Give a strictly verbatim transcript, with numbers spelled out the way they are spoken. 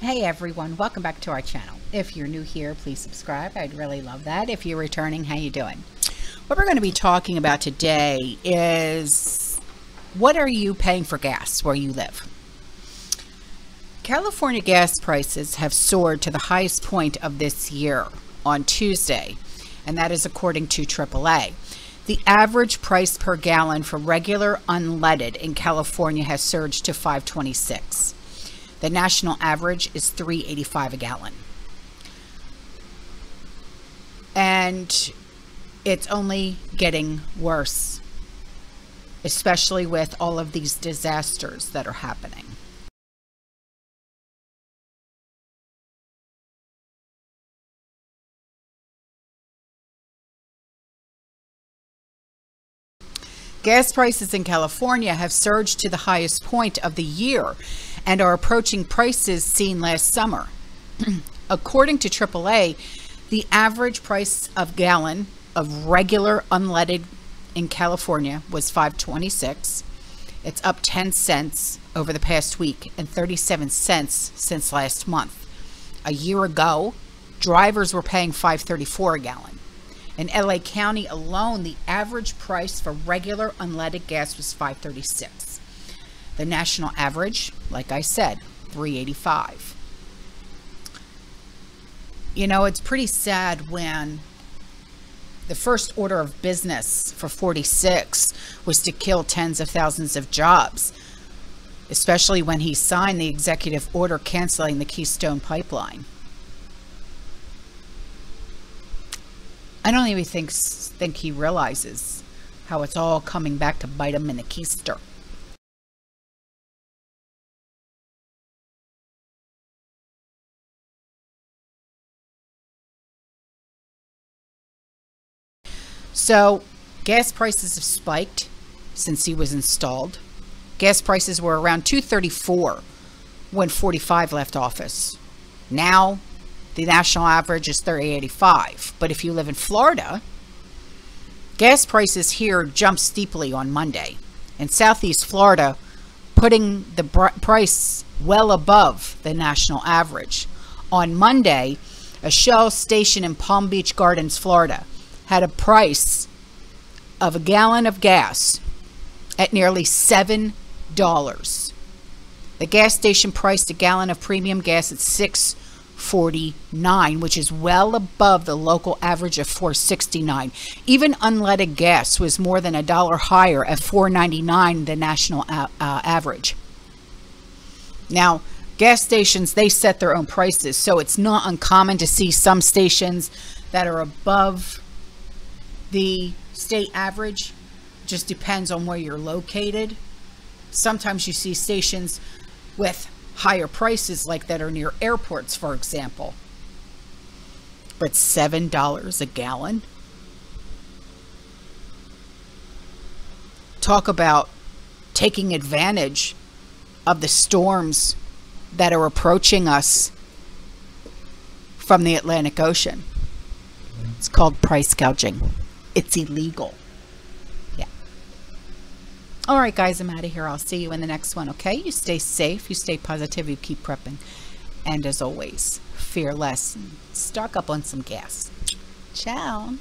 Hey everyone, welcome back to our channel. If you're new here, please subscribe. I'd really love that. If you're returning, how you doing? What we're going to be talking about today is what are you paying for gas where you live? California gas prices have soared to the highest point of this year on Tuesday, and that is according to triple A. The average price per gallon for regular unleaded in California has surged to five twenty-six. The national average is three eighty-five a gallon. And it's only getting worse, especially with all of these disasters that are happening. Gas prices in California have surged to the highest point of the year and are approaching prices seen last summer. According to triple A, the average price of gallon of regular unleaded in California was five twenty-six. It's up ten cents over the past week and thirty-seven cents since last month. A year ago, drivers were paying five thirty-four a gallon. In L A County alone, the average price for regular unleaded gas was five thirty-six. The national average, like I said, three eighty-five. You know, it's pretty sad when the first order of business for forty-six was to kill tens of thousands of jobs, especially when he signed the executive order canceling the Keystone Pipeline. I don't even think, think he realizes how it's all coming back to bite him in the keister. So gas prices have spiked since he was installed. Gas prices were around two thirty-four when forty-five left office. Now the national average is three eighty-five. But if you live in Florida, gas prices here jumped steeply on Monday. In Southeast Florida, putting the price well above the national average. On Monday, a Shell station in Palm Beach Gardens, Florida, had a price of a gallon of gas at nearly seven dollars. The gas station priced a gallon of premium gas at six forty-nine, which is well above the local average of four sixty-nine. Even unleaded gas was more than a dollar higher at four ninety-nine, the national uh, average. Now, gas stations, they set their own prices, so it's not uncommon to see some stations that are above the state average. Just depends on where you're located. Sometimes you see stations with higher prices, like that are near airports, for example. But seven dollars a gallon? Talk about taking advantage of the storms that are approaching us from the Atlantic Ocean. It's called price gouging. It's illegal. Yeah. All right, guys, I'm out of here. I'll see you in the next one, okay? You stay safe. You stay positive. You keep prepping. And as always, fear less. Stock up on some gas. Ciao.